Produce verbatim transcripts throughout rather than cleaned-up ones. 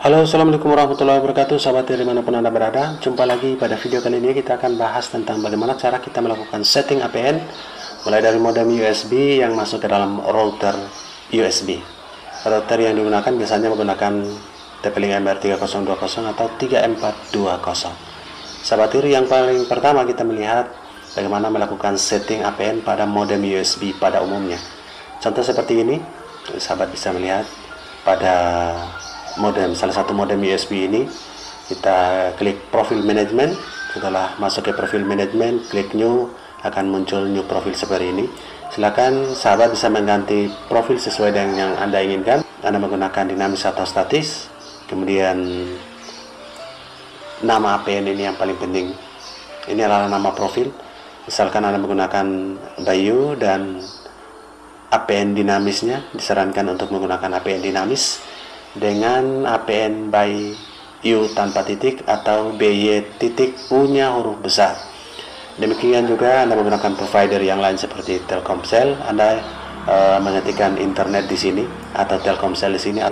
Halo, assalamualaikum warahmatullahi wabarakatuh sahabat dari manapun anda berada. Jumpa lagi pada video kali ini. Kita akan bahas tentang bagaimana cara kita melakukan setting A P N mulai dari modem U S B yang masuk ke dalam router U S B. Router yang digunakan biasanya menggunakan T P-Link M R tiga nol dua nol atau tiga M empat dua nol. Sahabat tiri, yang paling pertama kita melihat bagaimana melakukan setting A P N pada modem U S B pada umumnya. Contoh seperti ini, sahabat bisa melihat pada modem, salah satu modem U S B ini. Kita klik profil manajemen. Setelah masuk ke profil manajemen, klik new, akan muncul new profil seperti ini. Silakan sahabat bisa mengganti profil sesuai dengan yang anda inginkan. Anda menggunakan dinamis atau statis. Kemudian nama A P N ini yang paling penting. Ini adalah nama profil. Misalkan anda menggunakan Bayu dan A P N dinamisnya, disarankan untuk menggunakan A P N dinamis dengan A P N by U tanpa titik atau B Y titik punya huruf besar. Demikian juga anda menggunakan provider yang lain seperti Telkomsel, anda e, mengetikkan internet di sini atau Telkomsel di sini.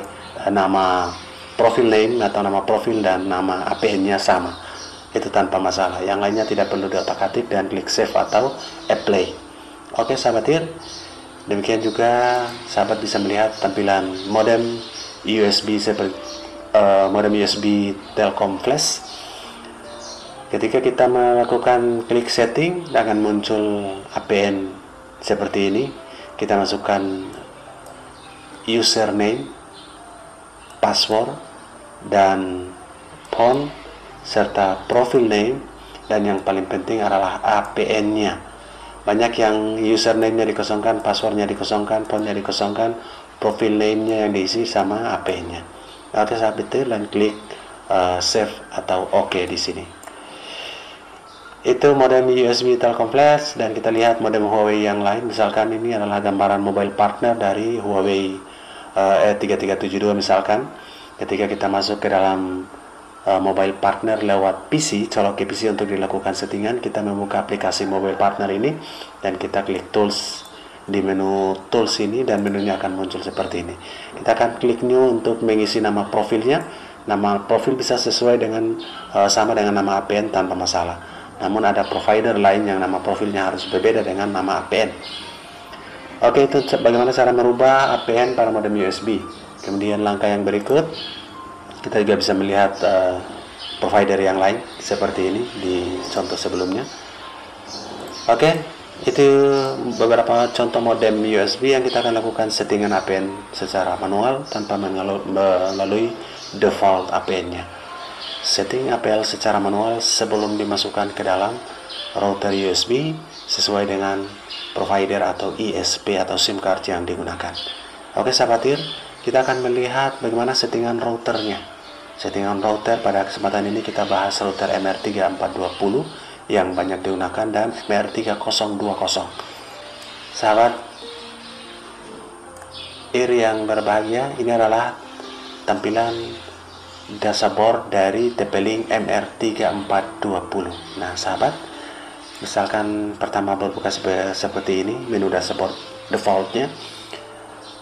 Nama profil name atau nama profil dan nama A P N-nya sama, itu tanpa masalah. Yang lainnya tidak perlu diotak-atik dan klik save atau apply. Oke sahabat tir, demikian juga sahabat bisa melihat tampilan modem U S B seperti uh, modem U S B Telkom Flash. Ketika kita melakukan klik setting, akan muncul A P N seperti ini. Kita masukkan username, password, dan phone serta profil name, dan yang paling penting adalah A P N-nya. Banyak yang username-nya dikosongkan, password-nya dikosongkan, phone-nya dikosongkan, profil name-nya yang diisi sama A P N-nya. Oke sahabat tir, dan klik uh, save atau oke okay di sini. Itu modem U S B Telkom Flash, dan kita lihat modem Huawei yang lain. Misalkan ini adalah gambaran mobile partner dari Huawei uh, E tiga tiga tujuh dua misalkan. Ketika kita masuk ke dalam uh, mobile partner lewat P C, colok ke P C untuk dilakukan settingan, kita membuka aplikasi mobile partner ini dan kita klik tools. Di menu tools ini, dan menunya akan muncul seperti ini. Kita akan klik new untuk mengisi nama profilnya. Nama profil bisa sesuai dengan uh, sama dengan nama A P N tanpa masalah. Namun ada provider lain yang nama profilnya harus berbeda dengan nama A P N. Oke, itu bagaimana cara merubah A P N pada modem U S B. Kemudian langkah yang berikut, kita juga bisa melihat uh, provider yang lain seperti ini di contoh sebelumnya. Oke, itu beberapa contoh modem U S B yang kita akan lakukan settingan A P N secara manual tanpa melalui default A P N-nya. Setting A P L secara manual sebelum dimasukkan ke dalam router U S B sesuai dengan provider atau I S P atau SIM card yang digunakan. Oke sahabat tir, kita akan melihat bagaimana settingan routernya. Settingan router pada kesempatan ini kita bahas router M R tiga empat dua nol yang banyak digunakan dan M R tiga nol dua nol. Sahabat tir yang berbahagia, ini adalah tampilan dashboard dari T P-Link M R tiga empat dua nol. Nah sahabat, misalkan pertama berbuka seperti ini menu dashboard defaultnya.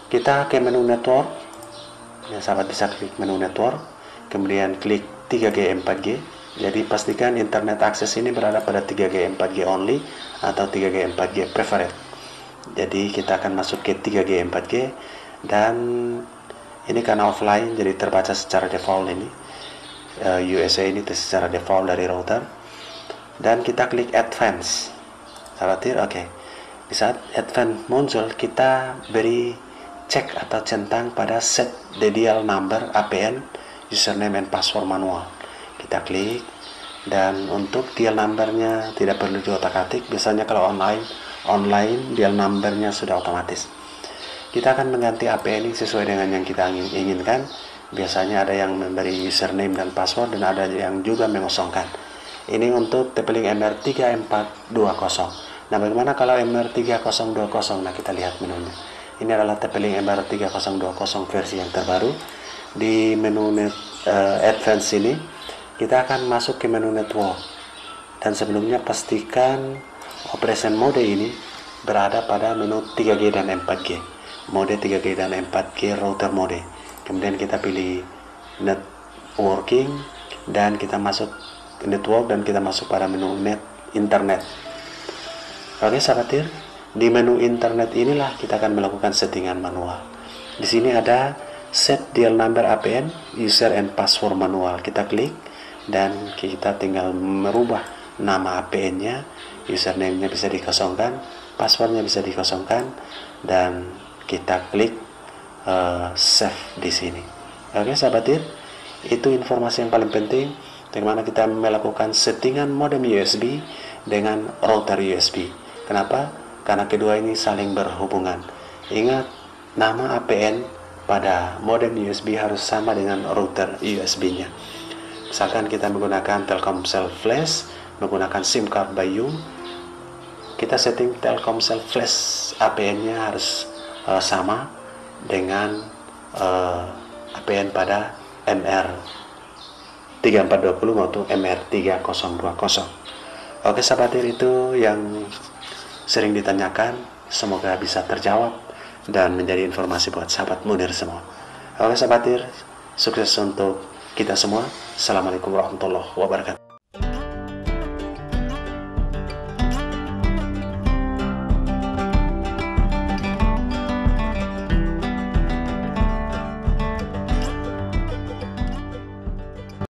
Kita ke menu network ya, sahabat bisa klik menu network, kemudian klik tiga G empat G. Jadi pastikan internet akses ini berada pada tiga G empat G only atau tiga G empat G preferred. Jadi kita akan masuk ke tiga G empat G, dan ini karena offline jadi terbaca secara default ini. Uh, U S A ini secara default dari router. Dan kita klik advance. Sahabat tir, oke. Okay. Di saat advance muncul, kita beri cek atau centang pada set the dial number A P N, username and password manual. Kita klik, dan untuk dial numbernya tidak perlu diotak-atik. Biasanya kalau online online dial numbernya sudah otomatis. Kita akan mengganti A P N ini sesuai dengan yang kita inginkan. Biasanya ada yang memberi username dan password, dan ada yang juga mengosongkan. Ini untuk T P-Link M R tiga empat dua nol. Nah bagaimana kalau M R tiga nol dua nol? Nah kita lihat menunya. Ini adalah T P-Link M R tiga nol dua nol versi yang terbaru. Di menu net, uh, advance ini kita akan masuk ke menu network, dan sebelumnya pastikan operation mode ini berada pada menu tiga G dan empat G mode, tiga G dan empat G router mode. Kemudian kita pilih net working, dan kita masuk ke network dan kita masuk pada menu net internet. Oke sahabat TIR, di menu internet inilah kita akan melakukan settingan manual. Di sini ada set dial number A P N, user and password manual. Kita klik dan kita tinggal merubah nama A P N-nya, username-nya bisa dikosongkan, passwordnya bisa dikosongkan, dan kita klik uh, save di sini. Oke sahabat TIR, itu informasi yang paling penting bagaimana kita melakukan settingan modem U S B dengan router U S B. Kenapa? Karena kedua ini saling berhubungan. Ingat, nama A P N pada modem U S B harus sama dengan router U S B-nya. Misalkan kita menggunakan Telkomsel Flash, menggunakan SIM card Bayu, kita setting Telkomsel Flash A P N-nya harus uh, sama dengan uh, A P N pada M R tiga empat dua nol maupun M R tiga nol dua nol. Oke sahabat TIR, itu yang sering ditanyakan, semoga bisa terjawab dan menjadi informasi buat sahabat Munir semua. Oke sahabat TIR, sukses untuk kita semua. Assalamualaikum warahmatullahi wabarakatuh.